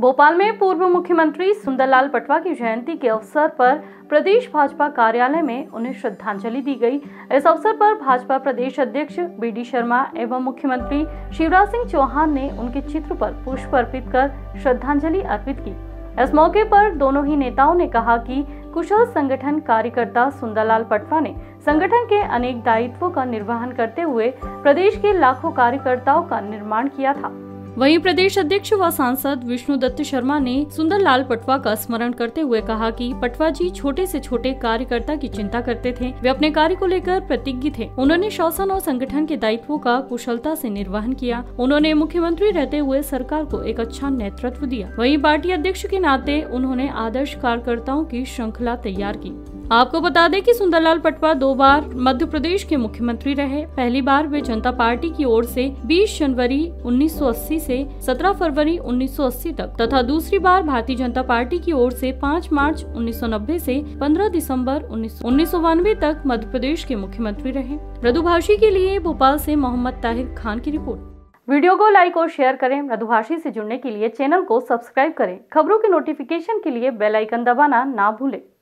भोपाल में पूर्व मुख्यमंत्री सुंदरलाल पटवा की जयंती के अवसर पर प्रदेश भाजपा कार्यालय में उन्हें श्रद्धांजलि दी गई। इस अवसर पर भाजपा प्रदेश अध्यक्ष बीडी शर्मा एवं मुख्यमंत्री शिवराज सिंह चौहान ने उनके चित्र पर पुष्प अर्पित कर श्रद्धांजलि अर्पित की। इस मौके पर दोनों ही नेताओं ने कहा कि कुशल संगठन कार्यकर्ता सुंदरलाल पटवा ने संगठन के अनेक दायित्वों का निर्वहन करते हुए प्रदेश के लाखों कार्यकर्ताओं का निर्माण किया था। वहीं प्रदेश अध्यक्ष व सांसद विष्णुदत्त शर्मा ने सुंदरलाल पटवा का स्मरण करते हुए कहा कि पटवा जी छोटे से छोटे कार्यकर्ता की चिंता करते थे। वे अपने कार्य को लेकर प्रतिज्ञ थे। उन्होंने शासन और संगठन के दायित्वों का कुशलता से निर्वहन किया। उन्होंने मुख्यमंत्री रहते हुए सरकार को एक अच्छा नेतृत्व दिया। वहीं पार्टी अध्यक्ष के नाते उन्होंने आदर्श कार्यकर्ताओं की श्रृंखला तैयार की। आपको बता दें कि सुंदरलाल पटवा 2 बार मध्य प्रदेश के मुख्यमंत्री रहे। पहली बार वे जनता पार्टी की ओर से 20 जनवरी 1980 से 17 फरवरी 1980 तक तथा दूसरी बार भारतीय जनता पार्टी की ओर से 5 मार्च 1990 से 15 दिसंबर 1992 तक मध्य प्रदेश के मुख्यमंत्री रहे। रधुभाषी के लिए भोपाल से मोहम्मद ताहिर खान की रिपोर्ट। वीडियो को लाइक और शेयर करें। रधुभाषी से जुड़ने के लिए चैनल को सब्सक्राइब करें। खबरों के नोटिफिकेशन के लिए बेल आइकन दबाना ना भूलें।